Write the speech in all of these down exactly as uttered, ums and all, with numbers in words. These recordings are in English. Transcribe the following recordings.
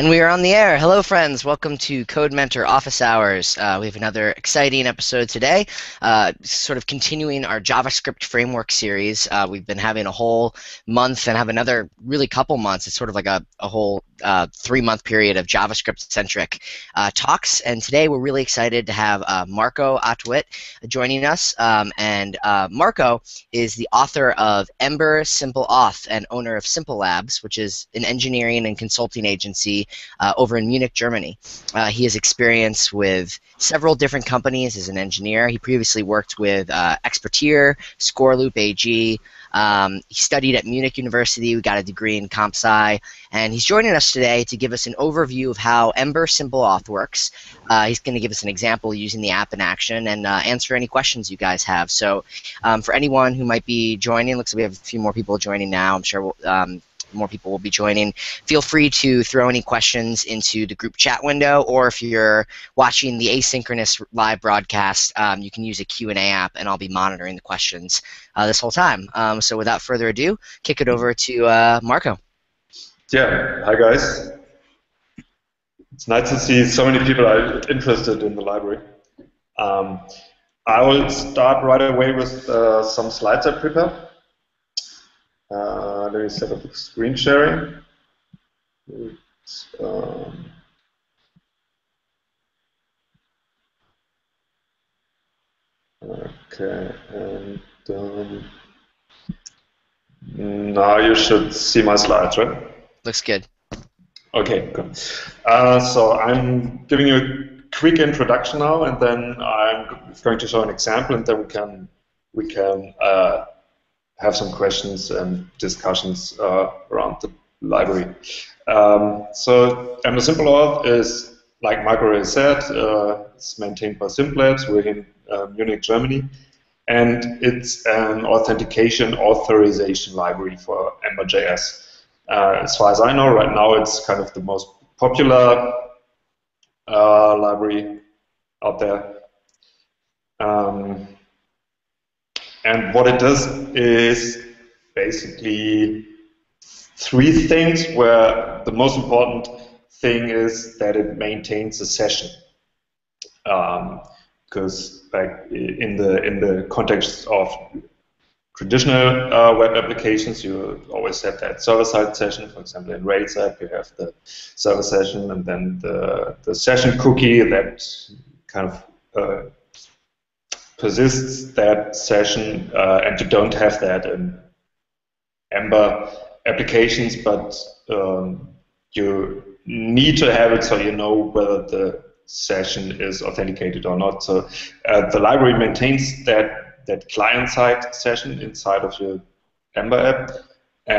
And we are on the air. Hello, friends. Welcome to CodeMentor Office Hours. Uh, we have another exciting episode today, uh, sort of continuing our JavaScript framework series. Uh, we've been having a whole month and have another really couple months. It's sort of like a, a whole uh, three-month period of JavaScript-centric uh, talks. And today we're really excited to have uh, Marco Otte-Witte joining us. Um, and uh, Marco is the author of Ember Simple Auth and owner of simplabs, which is an engineering and consulting agency Uh, over in Munich, Germany. Uh, he has experience with several different companies as an engineer. He previously worked with uh, Experteer, Scoreloop A G. Um, he studied at Munich University. We got a degree in comp sci, and he's joining us today to give us an overview of how Ember Simple Auth works. Uh, he's going to give us an example using the app in action and uh, answer any questions you guys have. So um, for anyone who might be joining, looks like we have a few more people joining now. I'm sure we'll, um, more people will be joining. Feel free to throw any questions into the group chat window, or if you're watching the asynchronous live broadcast, um, you can use a Q and A app, and I'll be monitoring the questions uh, this whole time. Um, so without further ado, kick it over to uh, Marco. Yeah, hi guys. It's nice to see so many people are interested in the library. Um, I will start right away with uh, some slides I prepared. Uh, let me set up screen sharing. Um, okay, and um, now you should see my slides, right? Looks good. Okay, good. Uh, so I'm giving you a quick introduction now, and then I'm going to show an example, and then we can we can. Uh, have some questions and discussions uh, around the library. Um, so Ember Simple Auth is, like Marco already said, uh, it's maintained by Simplabs. We're in uh, Munich, Germany. And it's an authentication authorization library for Ember.js. Uh, as far as I know, right now it's kind of the most popular uh, library out there. Um, And what it does is basically three things, where the most important thing is that it maintains a session. Because um, like in the in the context of traditional uh, web applications, you always have that server-side session. For example, in Rails app, you have the server session and then the, the session cookie that kind of uh, persists that session, uh, and you don't have that in Ember applications, but um, you need to have it so you know whether the session is authenticated or not. So uh, the library maintains that, that client-side session inside of your Ember app,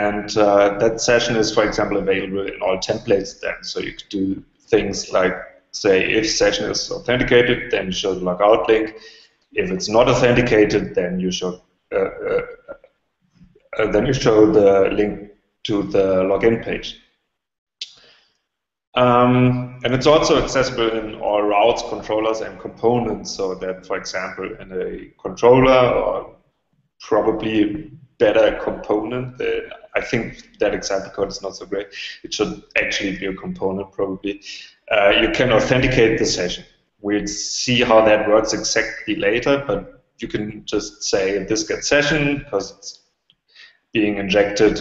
and uh, that session is, for example, available in all templates then, so you could do things like, say, if session is authenticated, then you show the logout link. If it's not authenticated, then you show uh, uh, uh, then you show the link to the login page. Um, and it's also accessible in all routes, controllers, and components, so that, for example, in a controller or probably better component, the, I think that example code is not so great. It should actually be a component, probably. Uh, you can authenticate the session. We'll see how that works exactly later, but you can just say this get session because it's being injected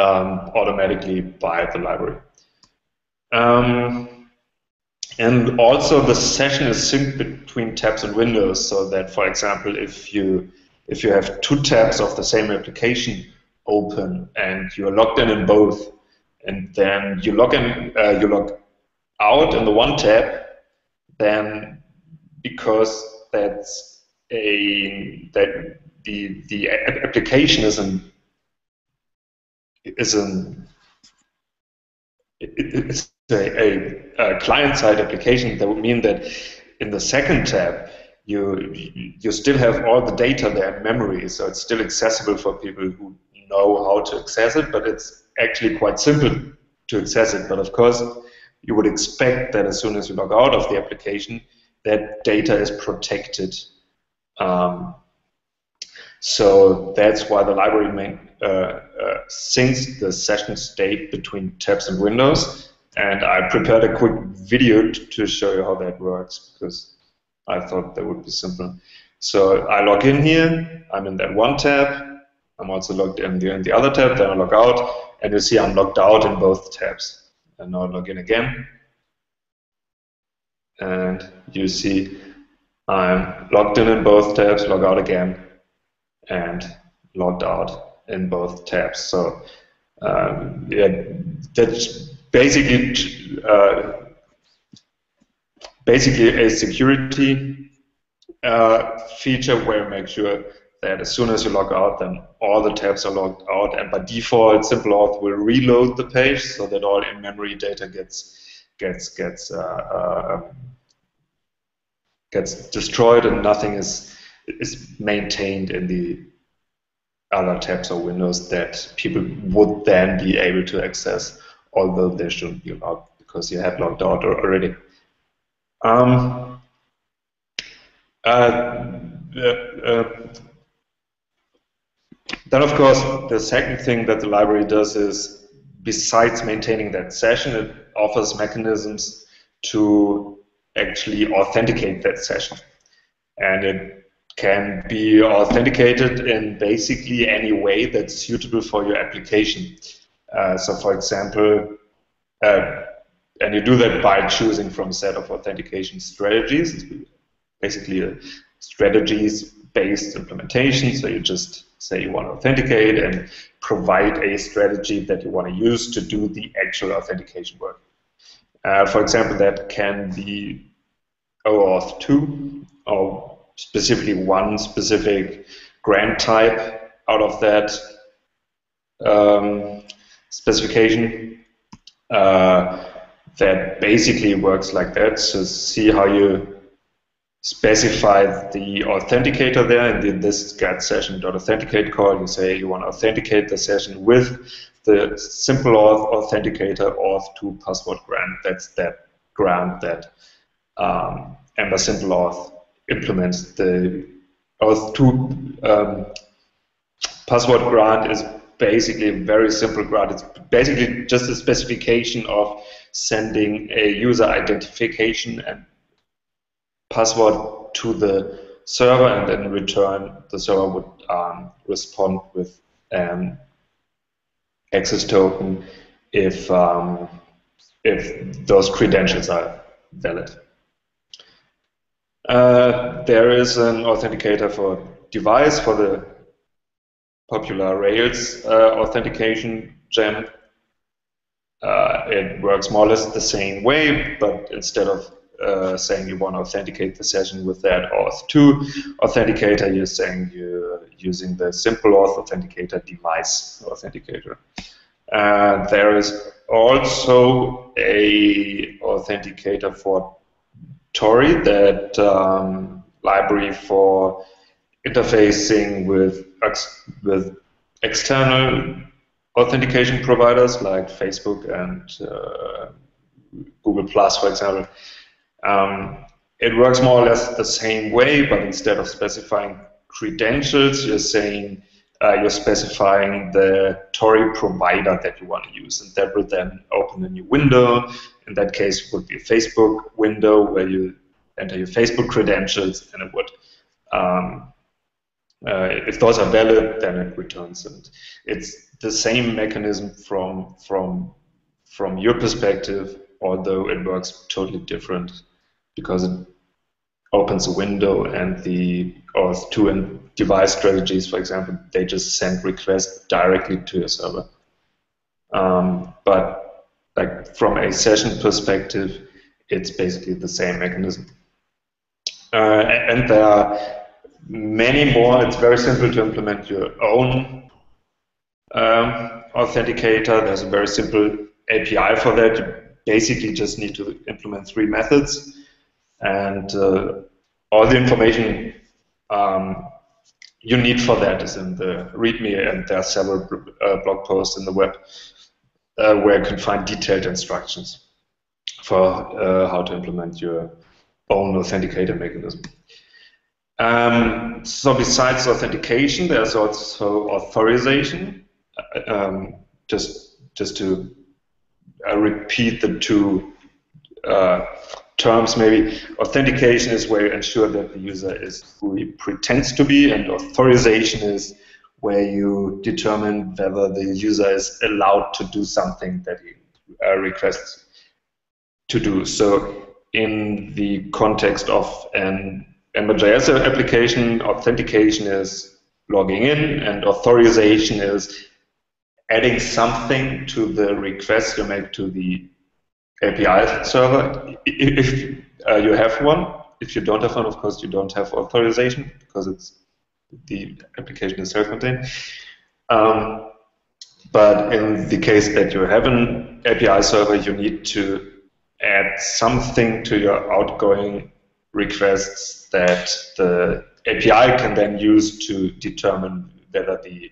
um, automatically by the library. Um, and also the session is synced between tabs and windows, so that, for example, if you if you have two tabs of the same application open and you're logged in in both, and then you log in uh, you log out in the one tab, then because that's a that the the application is an is an it's a, a, a client-side application, that would mean that in the second tab you you still have all the data there in memory, so it's still accessible for people who know how to access it, but it's actually quite simple to access it. But of course, you would expect that as soon as you log out of the application, that data is protected. Um, so that's why the library main, uh, uh, syncs the session state between tabs and windows, And I prepared a quick video to show you how that works, because I thought that would be simple. So I log in here, I'm in that one tab, I'm also logged in in the other tab, then I log out, and you see I'm logged out in both tabs. And now I log in again, and you see I'm logged in in both tabs, log out again, and logged out in both tabs. So um, yeah, that's basically uh, basically a security uh, feature where you make sure that as soon as you log out, then all the tabs are logged out, and by default, Simple Auth will reload the page so that all in-memory data gets gets gets uh, uh, gets destroyed, and nothing is is maintained in the other tabs or windows that people would then be able to access, although they shouldn't be allowed because you had logged out already. Um, uh, uh, uh, Then, of course, the second thing that the library does is, besides maintaining that session, it offers mechanisms to actually authenticate that session. And it can be authenticated in basically any way that's suitable for your application. Uh, so, for example, uh, and you do that by choosing from a set of authentication strategies, basically a strategies-based implementation, so you just say you want to authenticate and provide a strategy that you want to use to do the actual authentication work. Uh, for example, that can be O auth two, or specifically one specific grant type out of that um, specification uh, that basically works like that. So see how you specify the authenticator there, and in this get session.authenticate call, you say you want to authenticate the session with the Simple Auth authenticator auth two password grant. That's that grant that um, Ember Simple Auth implements. The auth two um, password grant is basically a very simple grant. It's basically just a specification of sending a user identification and password to the server, and then in return the server would um, respond with an access token if um, if those credentials are valid. Uh, there is an authenticator for Devise, for the popular Rails uh, authentication gem. Uh, it works more or less the same way, but instead of Uh, saying you want to authenticate the session with that auth two authenticator, you're saying you're using the Simple Auth authenticator device authenticator. Uh, there is also a authenticator for Torii, that um, library for interfacing with ex with external authentication providers like Facebook and uh, Google Plus, for example. Um, it works more or less the same way, but instead of specifying credentials, you're saying uh, you're specifying the Torii provider that you want to use, and that will then open a new window. In that case, it would be a Facebook window where you enter your Facebook credentials, and it would, um, uh, if those are valid, then it returns. And it's the same mechanism from from from your perspective, although it works totally different, because it opens a window, and the auth two and device strategies, for example, they just send requests directly to your server. Um, but like from a session perspective, it's basically the same mechanism. Uh, and there are many more. It's very simple to implement your own um, authenticator. There's a very simple A P I for that. You basically just need to implement three methods, and uh, all the information um, you need for that is in the README, and there are several uh, blog posts in the web uh, where you can find detailed instructions for uh, how to implement your own authenticator mechanism. Um, so besides authentication, there's also authorization. Uh, um, just, just to uh, repeat the two uh, terms maybe. Authentication is where you ensure that the user is who he pretends to be, and authorization is where you determine whether the user is allowed to do something that he uh, requests to do. So in the context of an Ember J S application, authentication is logging in, and authorization is adding something to the request you make to the A P I server, if uh, you have one. If you don't have one, of course, you don't have authorization, because it's the application is self-contained. Um, but in the case that you have an A P I server, you need to add something to your outgoing requests that the A P I can then use to determine whether the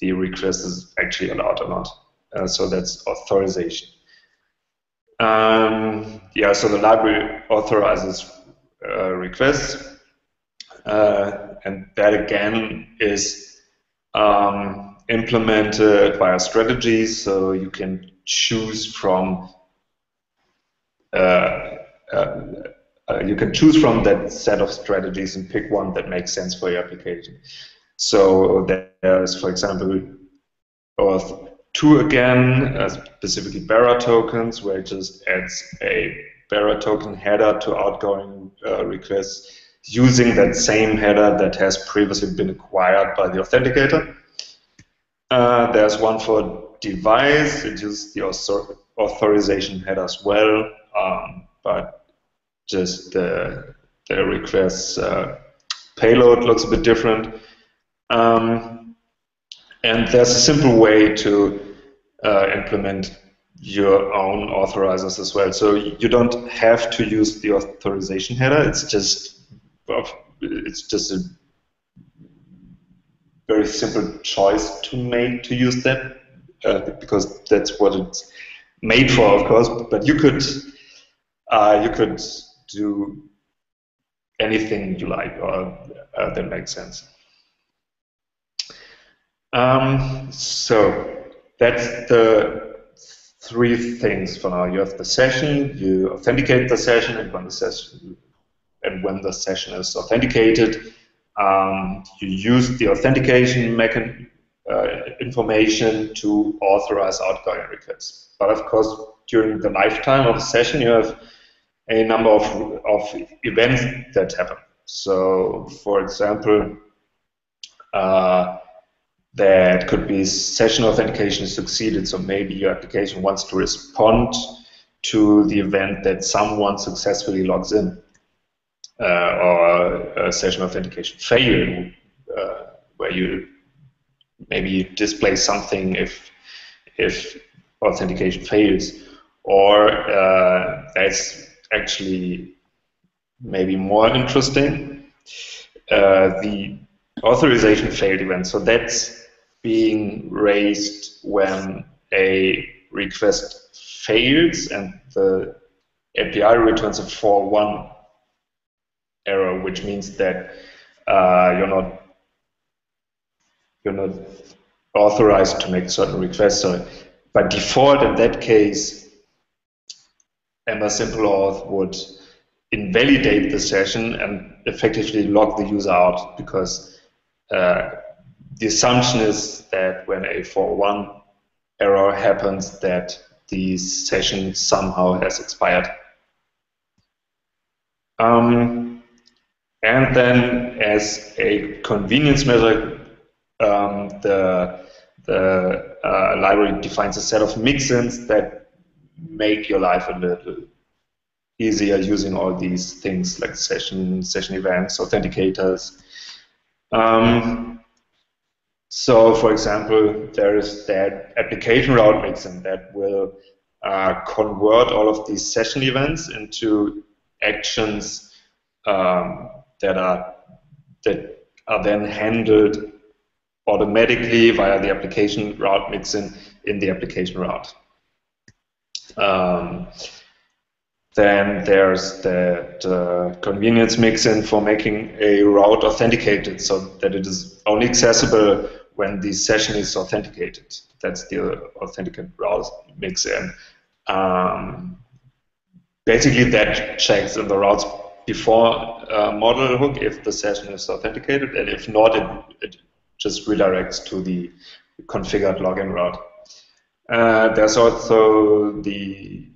the request is actually allowed or not. Uh, so that's authorization. Um, yeah, so the library authorizes uh, requests, uh, and that again is um, implemented via strategies. So you can choose from uh, uh, Uh, you can choose from that set of strategies and pick one that makes sense for your application. So there is, for example, OAuth two again, uh, specifically bearer tokens, where it just adds a bearer token header to outgoing uh, requests using that same header that has previously been acquired by the authenticator. Uh, there's one for Devise. It uses the author authorization header as well, um, but just the, the request uh, payload looks a bit different. Um, and there's a simple way to uh, implement your own authorizers as well. So you don't have to use the authorization header. It's just it's just a very simple choice to make to use that, uh, because that's what it's made for, of course. But you could uh, you could do anything you like, or uh, that makes sense. Um, so that's the three things for now. You have the session, you authenticate the session, and when the session and when the session is authenticated, um, you use the authentication mechanism uh, information to authorize outgoing requests. But of course, during the lifetime of a session, you have a number of, of events that happen. So, for example, uh, that could be session authentication succeeded. So maybe your application wants to respond to the event that someone successfully logs in, uh, or a session authentication failed, uh, where you maybe display something if if authentication fails, or uh, that's actually maybe more interesting, uh, the authorization failed event. So that's being raised when a request fails and the A P I returns a four one error, which means that uh, you're not you're not authorized to make certain requests. So by default, in that case, Ember Simple Auth would invalidate the session and effectively lock the user out, because uh, the assumption is that when a four oh one error happens, that the session somehow has expired. Um, and then, as a convenience measure, um, the, the uh, library defines a set of mixins that make your life a little easier using all these things like session, session events, authenticators. Um, so, for example, there is that application route mixin that will uh, convert all of these session events into actions um, that are that are then handled automatically via the application route mixin in the application route. Um, then there's that uh, convenience mixin for making a route authenticated, so that it is only accessible when the session is authenticated. That's the authenticate route mixin. Um, basically, that checks in the routes before uh, model hook if the session is authenticated, and if not, it, it just redirects to the configured login route. Uh, there's also the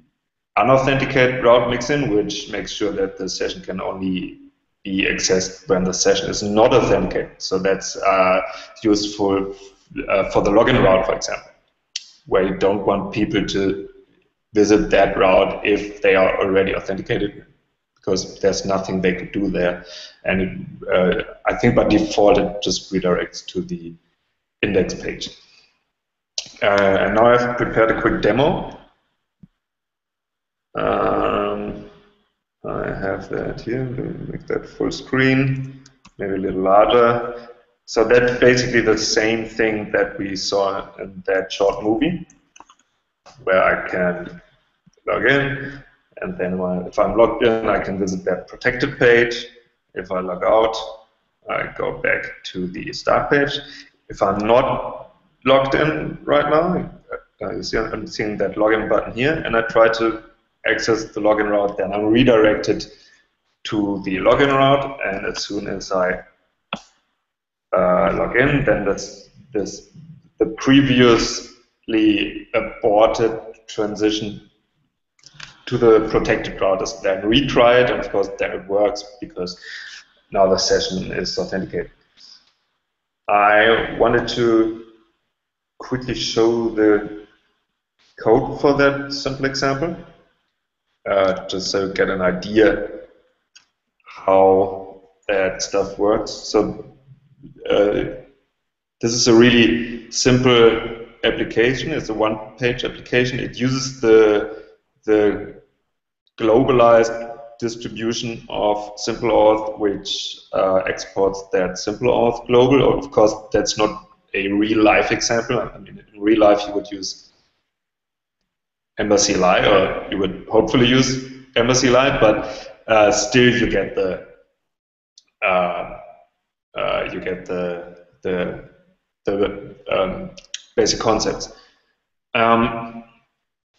unauthenticated route mixin, which makes sure that the session can only be accessed when the session is not authenticated. So that's uh, useful uh, for the login route, for example, where you don't want people to visit that route if they are already authenticated, because there's nothing they could do there. And it, uh, I think by default it just redirects to the index page. Uh, and now I've prepared a quick demo. Um, I have that here. Make that full screen, maybe a little larger. So that's basically the same thing that we saw in that short movie, where I can log in, and then when, if I'm logged in, I can visit that protected page. If I log out, I go back to the start page. If I'm not logged in right now, you see I'm seeing that login button here, and I try to access the login route, then I'm redirected to the login route, and as soon as I uh, log in, then that's this the previously aborted transition to the protected route is then retried, and of course then it works because now the session is authenticated. I wanted to quickly show the code for that simple example, Uh, just so you get an idea how that stuff works. So uh, this is a really simple application. It's a one-page application. It uses the the globalized distribution of Simple Auth, which uh, exports that Simple Auth global. Of course, that's not a real-life example. I mean, in real life, you would use Ember C L I, or you would hopefully use Ember C L I, but uh, still you get the uh, uh, you get the the, the um, basic concepts. Um,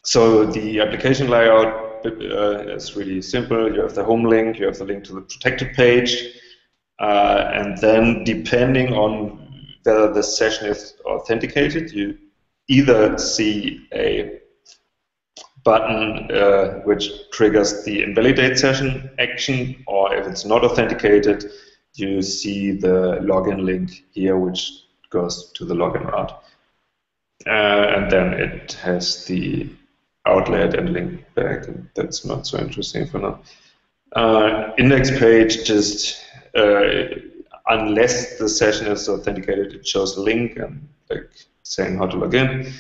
so the application layout uh, is really simple. You have the home link, you have the link to the protected page, uh, and then depending on whether the session is authenticated, you either see a button uh, which triggers the invalidate session action, or if it's not authenticated, you see the login link here, which goes to the login route. Uh, and then it has the outlet and link back, and that's not so interesting for now. Uh, index page, just uh, unless the session is authenticated, it shows a link and like saying how to log in.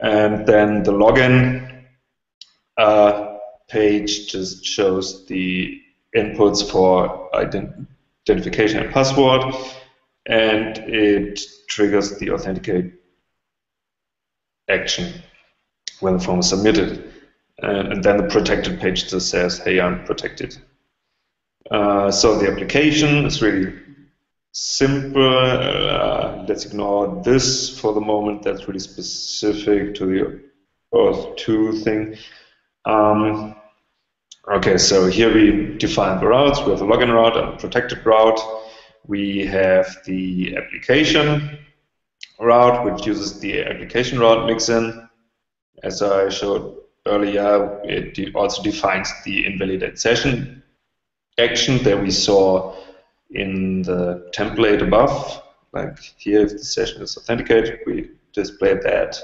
And then the login Uh, page just shows the inputs for ident identification and password, and it triggers the authenticate action when the form is submitted. And, and then the protected page just says, hey, I'm protected. Uh, so the application is really simple. Uh, let's ignore this for the moment. That's really specific to the Auth two thing. Um, okay, so here we define the routes. We have a login route and a protected route. We have the application route, which uses the application route mixin. As I showed earlier, it de also defines the invalidate session action that we saw in the template above. Like here, if the session is authenticated, we display that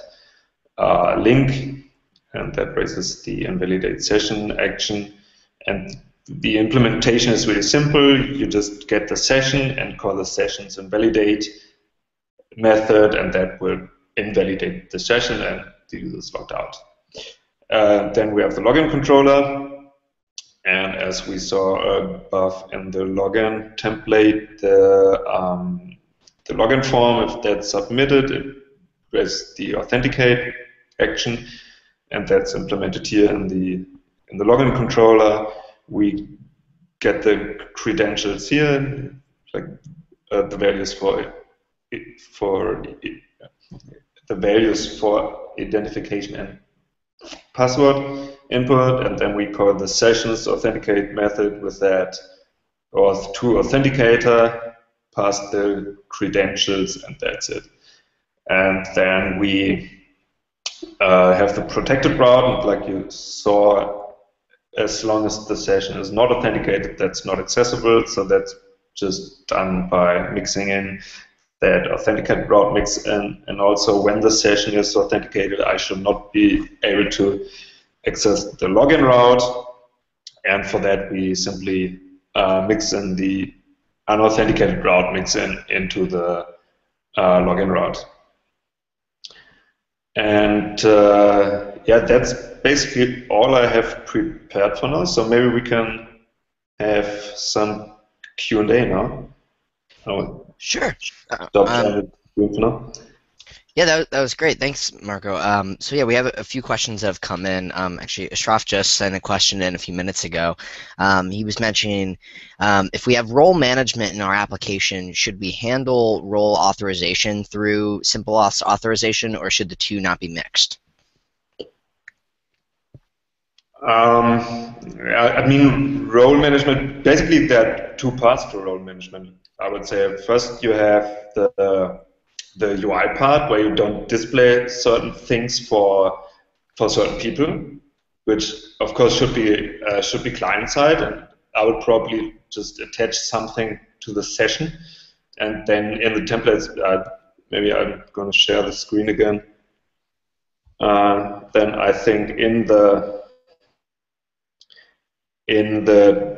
uh, link, and that raises the invalidate session action. And the implementation is really simple. You just get the session and call the session's invalidate method, and that will invalidate the session, and the user is logged out. Uh, then we have the login controller. And as we saw above in the login template, the, um, the login form, if that's submitted, it raises the authenticate action. And that's implemented here in the in the login controller. We get the credentials here, like uh, the values for it, for it, the values for identification and password input, and then we call the sessions authenticate method with that auth two authenticator, pass the credentials, and that's it. And then we uh, have the protected route, and like you saw, as long as the session is not authenticated, that's not accessible, so that's just done by mixing in that authenticate route mix in, and also when the session is authenticated, I should not be able to access the login route, and for that we simply uh, mix in the unauthenticated route mix in into the uh, login route. And uh, yeah, that's basically all I have prepared for now, so maybe we can have some Q and A now. Oh, sure. Uh, um, yeah, that, that was great. Thanks, Marco. Um, so yeah, we have a few questions that have come in. Um, actually, Ashraf just sent a question in a few minutes ago. Um, he was mentioning um, if we have role management in our application, should we handle role authorization through Simple Auth authorization, or should the two not be mixed? Um, I mean, role management, basically there are two parts to role management. I would say first you have the, the, the U I part where you don't display certain things for, for certain people, which of course should be, uh, should be client-side, and I would probably just attach something to the session, and then in the templates, uh, maybe I'm going to share the screen again, uh, then I think in the In the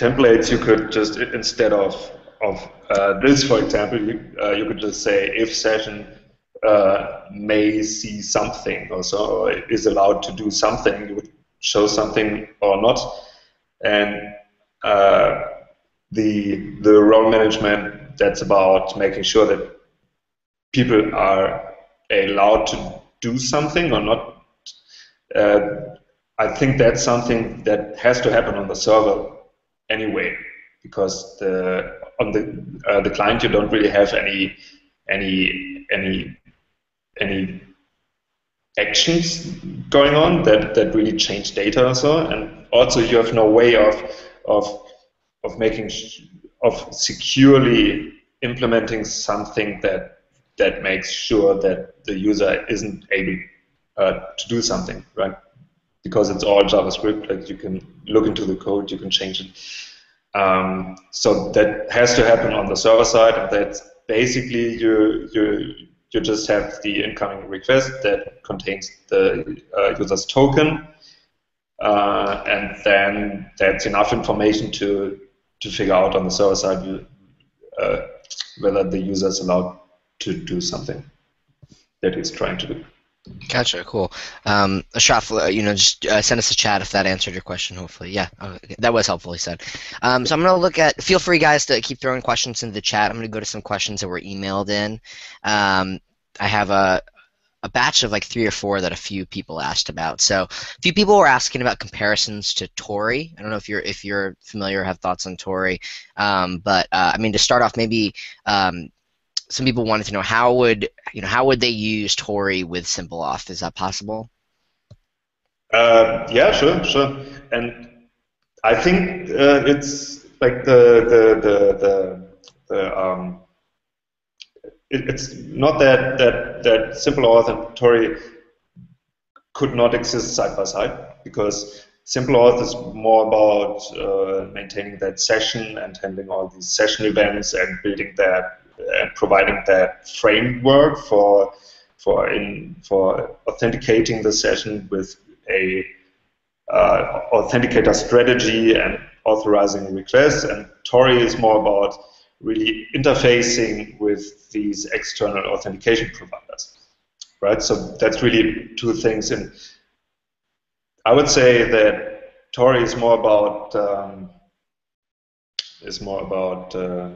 templates, you could just, instead of, of uh, this, for example, you, uh, you could just say if session uh, may see something or so, or is allowed to do something, you would show something or not. And uh, the, the role management, that's about making sure that people are allowed to do something or not. Uh, I think that's something that has to happen on the server anyway, because the, on the uh, the client you don't really have any any any any actions going on that, that really change data or so, and also you have no way of of of making of securely implementing something that that makes sure that the user isn't able uh, to do something, right? Because it's all JavaScript, like you can look into the code, you can change it. Um, so that has to happen on the server side, and that's basically you you you just have the incoming request that contains the uh, user's token, uh, and then that's enough information to to figure out on the server side uh, whether the user is allowed to do something that he's trying to do. Gotcha, cool. Um, Ashraf, you know, just uh, send us a chat if that answered your question, hopefully. Yeah, okay. That was helpful, he said. Um, so I'm going to look at, feel free, guys, to keep throwing questions into the chat. I'm going to go to some questions that were emailed in. Um, I have a, a batch of like three or four that a few people asked about. So a few people were asking about comparisons to Torii. I don't know if you're, if you're familiar or have thoughts on Torii. Um, but, uh, I mean, to start off, maybe... Um, some people wanted to know how would you know how would they use Torii with Simple Auth? Is that possible? Uh, yeah, sure, sure. And I think uh, it's like the the the the, the um, it, it's not that that that Simple Auth and Torii could not exist side by side, because Simple Auth is more about uh, maintaining that session and handling all these session events and building that. And providing that framework for for in for authenticating the session with a uh, authenticator strategy and authorizing requests, and Torii is more about really interfacing with these external authentication providers, right? So that's really two things, and I would say that Torii is more about um, is more about uh,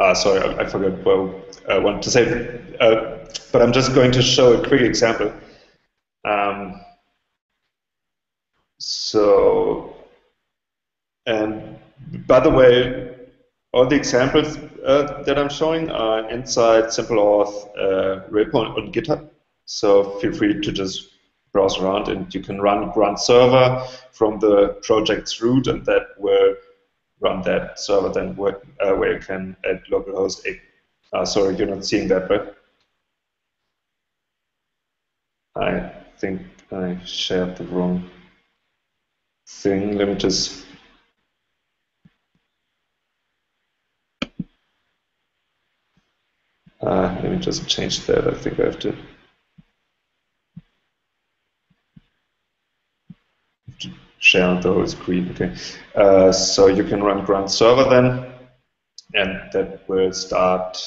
Uh, sorry, I, I forgot what I wanted to say, uh, but I'm just going to show a quick example. Um, so, and by the way, all the examples uh, that I'm showing are inside Simple Auth uh, repo on, on GitHub. So feel free to just browse around, and you can run grunt server from the project's root, and that will run that server then where, uh, where you can add localhost eight. Uh, sorry, you're not seeing that, right? I think I shared the wrong thing. Let me just... Uh, let me just change that. I think I have to... share the whole screen. Okay, uh, so you can run grunt server then, and that will start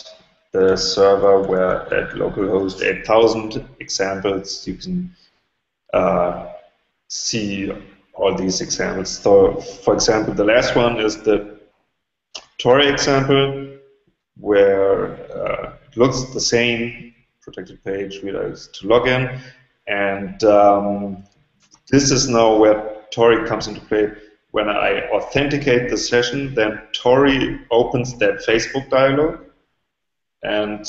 the server where at localhost eight thousand examples you can uh, see all these examples. So, for example, the last one is the Torii example, where uh, it looks the same, protected page, reloads to login, and um, this is now where Torii comes into play. When I authenticate the session, then Torii opens that Facebook dialog, and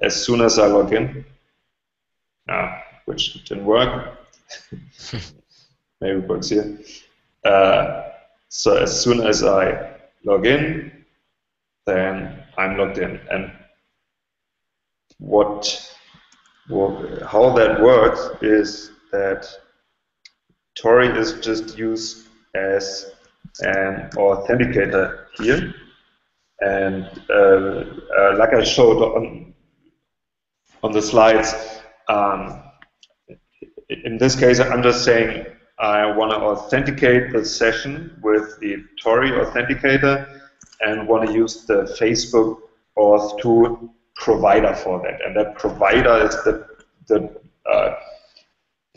as soon as I log in, ah, which didn't work, maybe it works here. Uh, so as soon as I log in, then I'm logged in. And what, what how that works is that Torii is just used as an authenticator here, and uh, uh, like I showed on on the slides, um, in this case I'm just saying I want to authenticate the session with the Torii authenticator and want to use the Facebook Auth two provider for that, and that provider is the the, uh,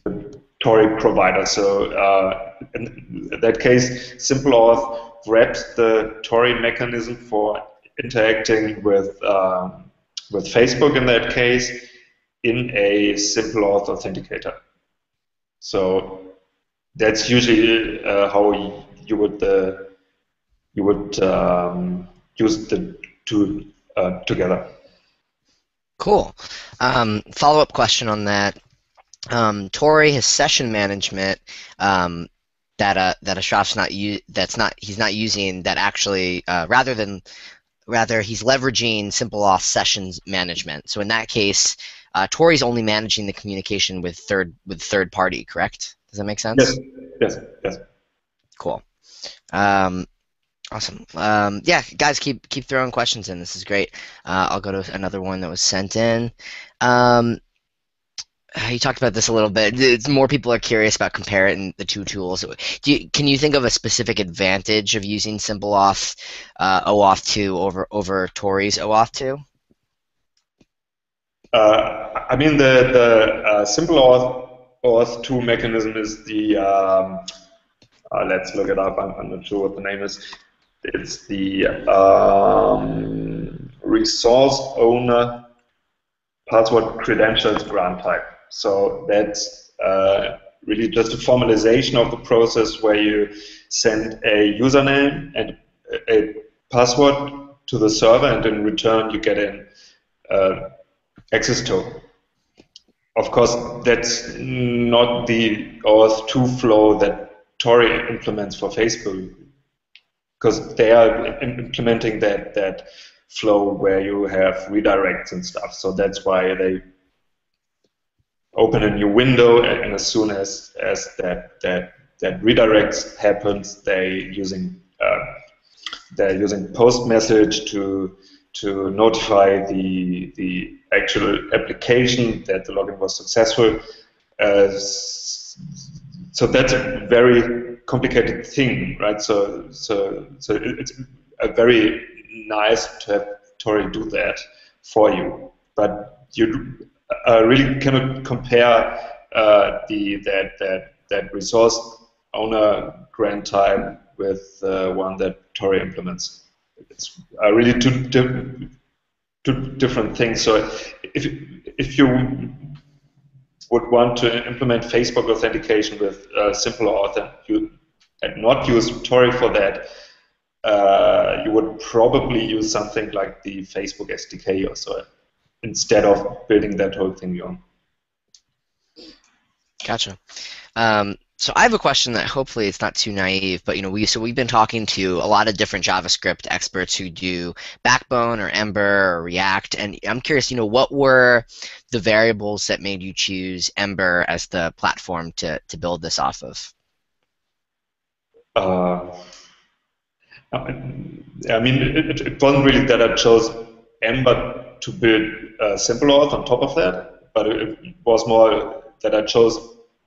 the Torii provider. So uh, in that case, SimpleAuth wraps the Torii mechanism for interacting with um, with Facebook in that case in a SimpleAuth authenticator. So that's usually uh, how you would uh, you would um, use the two uh, together. Cool. Um, follow-up question on that. Um, Torii has session management um, that uh, that Ashraf's not u that's not he's not using, that actually uh, rather than rather he's leveraging SimpleAuth sessions management. So in that case, uh, Torii's only managing the communication with third with third party. Correct? Does that make sense? Yes. Yes. Yes. Cool. Um, awesome. Um, yeah, guys, keep keep throwing questions in. This is great. Uh, I'll go to another one that was sent in. Um, You talked about this a little bit. It's more people are curious about comparing the two tools. Do you, can you think of a specific advantage of using SimpleAuth uh, OAuth two over over Torii's OAuth two? Uh, I mean, the the uh, SimpleAuth OAuth two mechanism is the um, uh, let's look it up. I'm, I'm not sure what the name is. It's the um, resource owner password credentials grant type. So that's uh, really just a formalization of the process where you send a username and a password to the server, and in return you get an uh, access token. Of course, that's not the Auth two flow that Torii implements for Facebook, because they are implementing that that flow where you have redirects and stuff. So that's why they open a new window, and as soon as as that that that redirects happens, they using uh, they're using post message to to notify the the actual application that the login was successful. Uh, so that's a very complicated thing, right? So so so it's a very nice to have Torii do that for you, but you Uh, really cannot compare uh, the that that that resource owner grant type with uh, one that Torii implements. It's uh, really two, di two different things. So if if you would want to implement Facebook authentication with uh, SimpleAuth and you and not use Torii for that, uh, you would probably use something like the Facebook S D K or so, instead of building that whole thing on. Gotcha. Um, so I have a question that hopefully it's not too naive, but you know, we so we've been talking to a lot of different JavaScript experts who do Backbone or Ember or React, and I'm curious, you know, what were the variables that made you choose Ember as the platform to to build this off of? Uh, I mean, it, it wasn't really that I chose Ember to build uh, Simple Auth on top of that, but it, it was more that I chose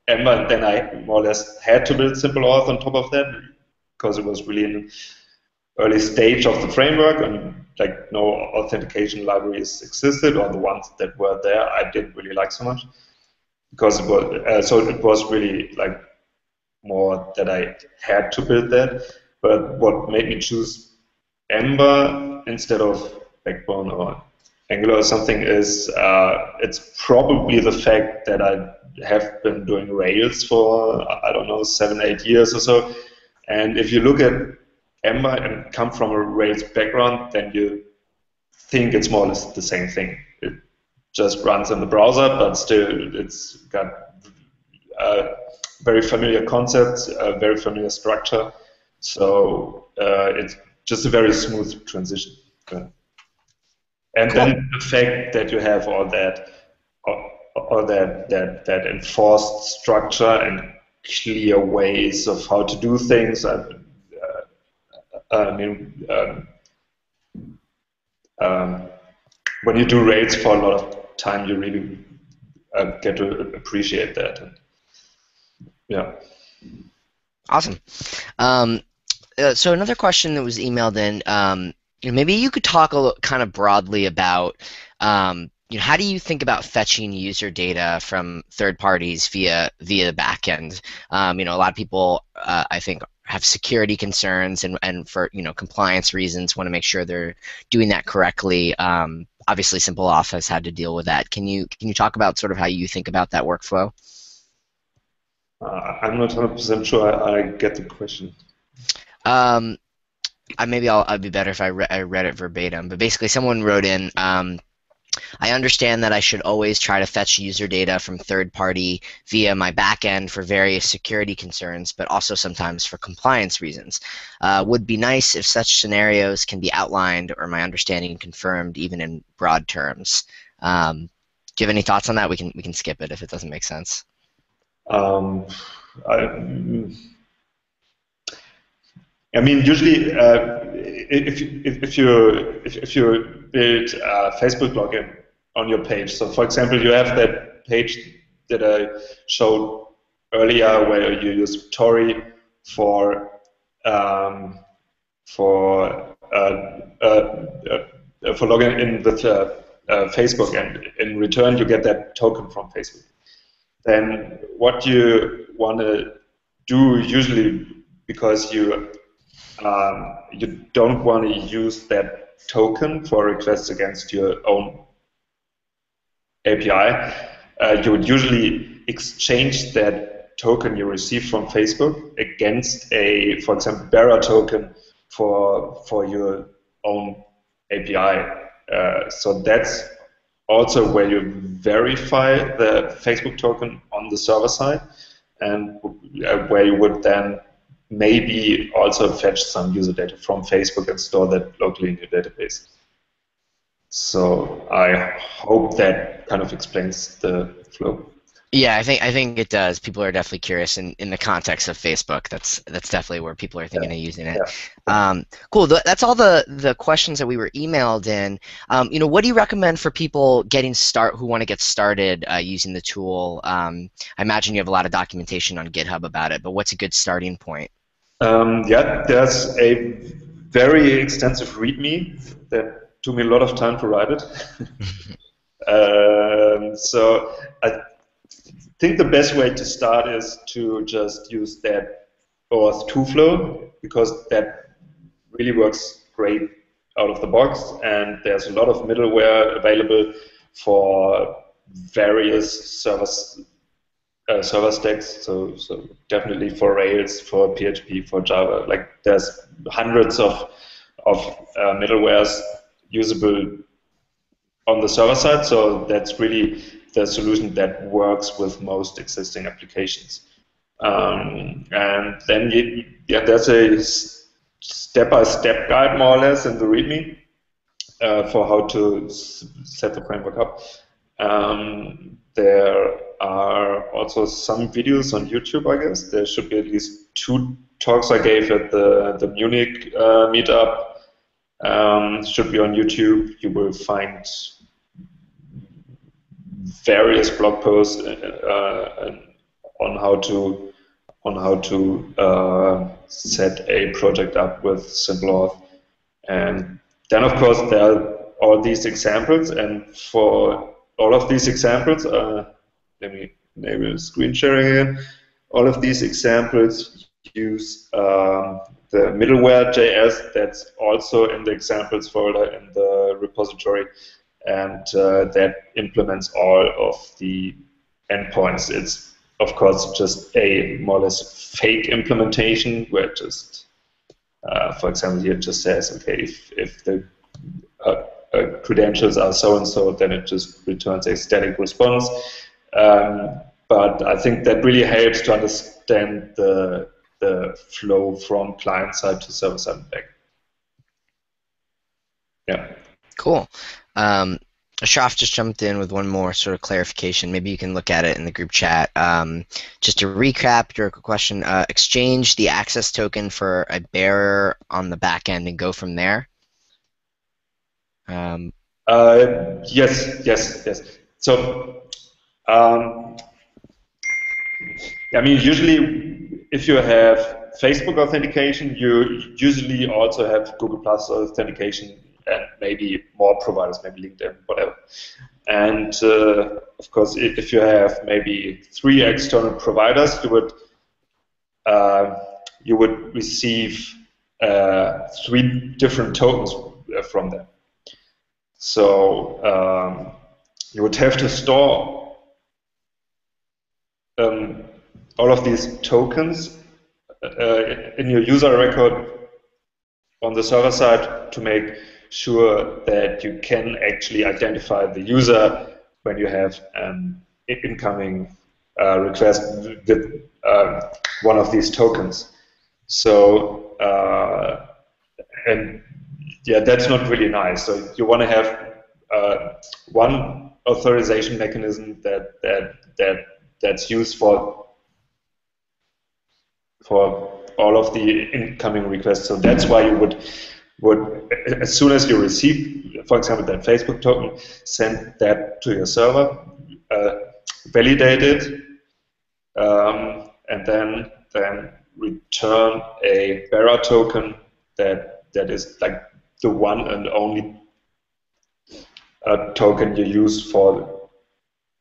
Ember, and then I more or less had to build Simple Auth on top of that because it was really an early stage of the framework, and like no authentication libraries existed, or the ones that were there I didn't really like so much, because it was uh, so it was really like more that I had to build that. But what made me choose Ember instead of Backbone or Angular or something is uh, it's probably the fact that I have been doing Rails for, I don't know, seven, eight years or so. And if you look at Ember and come from a Rails background, then you think it's more or less the same thing. It just runs in the browser, but still it's got uh, very familiar concepts, a very familiar structure. So uh, it's just a very smooth transition. Yeah. And cool. Then the fact that you have all that all, all that, that that enforced structure and clear ways of how to do things. I, uh, I mean, um, um, when you do Rails for a lot of time, you really uh, get to appreciate that. And, yeah. Awesome. Um, uh, so another question that was emailed in, um, you know, maybe you could talk a little, kind of broadly about um, you know, how do you think about fetching user data from third parties via via the backend? Um, you know, a lot of people uh, I think have security concerns and and for you know compliance reasons want to make sure they're doing that correctly. Um, obviously, Simple Auth has had to deal with that. Can you can you talk about sort of how you think about that workflow? Uh, I'm not one hundred percent sure I, I get the question. Um, I, maybe I'll, I'll be better if I, re I read it verbatim. But basically, someone wrote in, um, I understand that I should always try to fetch user data from third party via my backend for various security concerns, but also sometimes for compliance reasons. Uh, would be nice if such scenarios can be outlined or my understanding confirmed, even in broad terms. Um, do you have any thoughts on that? We can we can skip it if it doesn't make sense. Um, I, I mean, usually, uh, if you, if, if you if, if you build a Facebook login on your page, so for example, you have that page that I showed earlier where you use Torii for um, for uh, uh, uh, for logging in with uh, uh, Facebook, and in return you get that token from Facebook. Then what you want to do usually, because you um, you don't want to use that token for requests against your own A P I, uh, you would usually exchange that token you receive from Facebook against a, for example, bearer token for for your own A P I. Uh, so that's also where you verify the Facebook token on the server side, and where you would then maybe also fetch some user data from Facebook and store that locally in your database. So I hope that kind of explains the flow. Yeah, I think I think it does. People are definitely curious in, in the context of Facebook. That's that's definitely where people are thinking yeah. of using it. Yeah. Um, cool. Th that's all the the questions that we were emailed in. Um, you know, what do you recommend for people getting start who want to get started uh, using the tool? Um, I imagine you have a lot of documentation on GitHub about it, but what's a good starting point? Um, yeah, there's a very extensive README that took me a lot of time to write it. um, so I. I think the best way to start is to just use that OAuth two flow, because that really works great out of the box, and there's a lot of middleware available for various servers, uh, server stacks, so, so definitely for Rails, for P H P, for Java, like there's hundreds of, of uh, middlewares usable on the server side, so that's really the solution that works with most existing applications. Um, and then you, yeah, there's a step-by-step guide, more or less, in the README uh, for how to s set the framework up. Um, there are also some videos on YouTube, I guess. There should be at least two talks I gave at the, the Munich uh, meetup. Um, should be on YouTube. You will find various blog posts uh, on how to on how to uh, set a project up with Simple Auth. And then, of course, there are all these examples. And for all of these examples, uh, let me enable screen sharing again. All of these examples use um, the middleware dot J S that's also in the examples folder in the repository, and uh, that implements all of the endpoints. It's, of course, just a more or less fake implementation where just, uh, for example, here it just says, okay, if, if the uh, uh, credentials are so-and-so, then it just returns a static response. Um, but I think that really helps to understand the the flow from client side to server side and back. Yeah. Cool. Um, Ashraf just jumped in with one more sort of clarification. Maybe you can look at it in the group chat. Um, just to recap your question, uh, exchange the access token for a bearer on the back end and go from there. Um, uh, yes, yes, yes. So, um, I mean, usually, if you have Facebook authentication, you usually also have Google Plus authentication and maybe more providers, maybe LinkedIn, whatever. And uh, of course, if you have maybe three external providers, you would uh, you would receive uh, three different tokens from them. So um, you would have to store Um, all of these tokens uh, in your user record on the server side to make sure that you can actually identify the user when you have an incoming uh, request with uh, one of these tokens. So, uh, and yeah, that's not really nice. So you want to have uh, one authorization mechanism that that that that's used for for all of the incoming requests. So that's why you would, would, as soon as you receive, for example, that Facebook token, send that to your server, uh, validate it, um, and then then return a bearer token that that is like the one and only uh, token you use for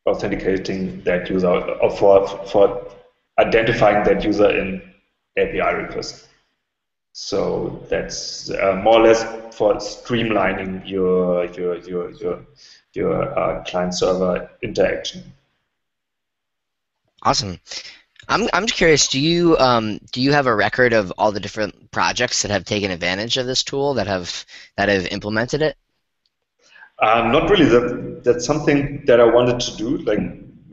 authenticating that user or for for identifying that user in A P I requests. So that's uh, more or less for streamlining your your your your your uh, client-server interaction. Awesome. I'm I'm curious. Do you um do you have a record of all the different projects that have taken advantage of this tool that have that have implemented it? Um, not really. That that's something that I wanted to do. Like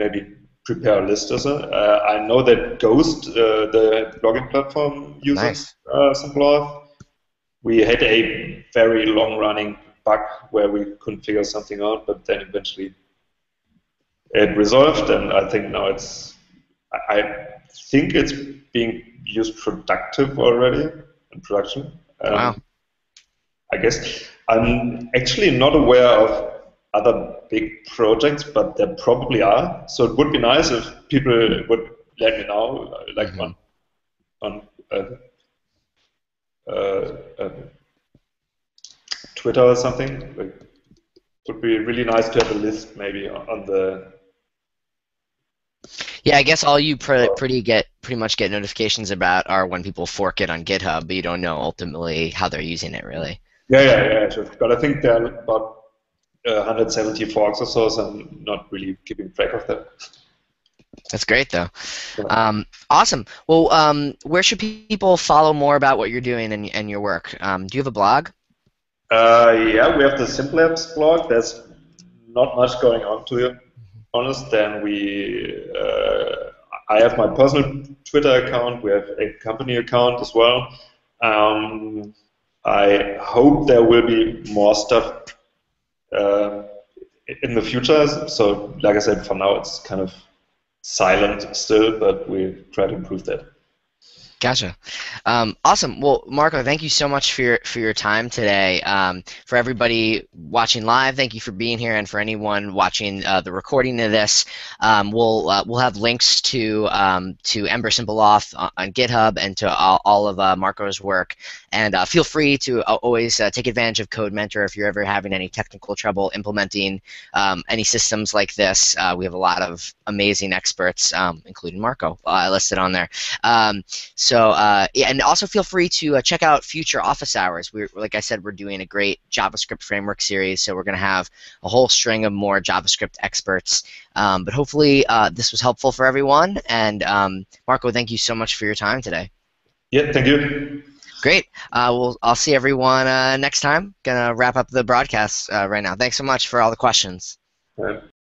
maybe prepare a list or so. Uh, I know that Ghost, uh, the blogging platform, uses nice. uh, Simple Auth. We had a very long-running bug where we couldn't figure something out, but then eventually it resolved, and I think now it's. I think it's being used productive already in production. Um, wow. I guess I'm actually not aware of other big projects, but there probably are. So it would be nice if people would let me know, like mm-hmm. on on uh, uh, uh, Twitter or something. Like, it would be really nice to have a list, maybe on, on the. Yeah, I guess all you pre pretty get pretty much get notifications about are when people fork it on GitHub, but you don't know ultimately how they're using it, really. Yeah, yeah, yeah, sure. But I think there are about Uh, one hundred seventy forks or so, so I'm not really keeping track of that. That's great, though. Um, awesome. Well, um, where should people follow more about what you're doing and, and your work? Um, do you have a blog? Uh, yeah, we have the Simplabs blog. There's not much going on to it honest, then we, uh, I have my personal Twitter account, we have a company account as well. Um, I hope there will be more stuff uh, in the future. So, like I said, for now it's kind of silent still, but we try to improve that. Gotcha. Um, awesome. Well, Marco, thank you so much for your, for your time today. Um, for everybody watching live, thank you for being here, and for anyone watching uh, the recording of this, um, we'll uh, we'll have links to um, to Ember Simple Auth on, on GitHub and to all, all of uh, Marco's work. And uh, feel free to always uh, take advantage of CodeMentor if you're ever having any technical trouble implementing um, any systems like this. Uh, we have a lot of amazing experts, um, including Marco, uh, listed on there. Um, so So, uh, yeah, and also feel free to uh, check out future office hours. We're, like I said, we're doing a great JavaScript framework series, so we're going to have a whole string of more JavaScript experts. Um, but hopefully uh, this was helpful for everyone. And, um, Marco, thank you so much for your time today. Yeah, thank you. Great. Uh, well, I'll see everyone uh, next time. Going to wrap up the broadcast uh, right now. Thanks so much for all the questions. All right.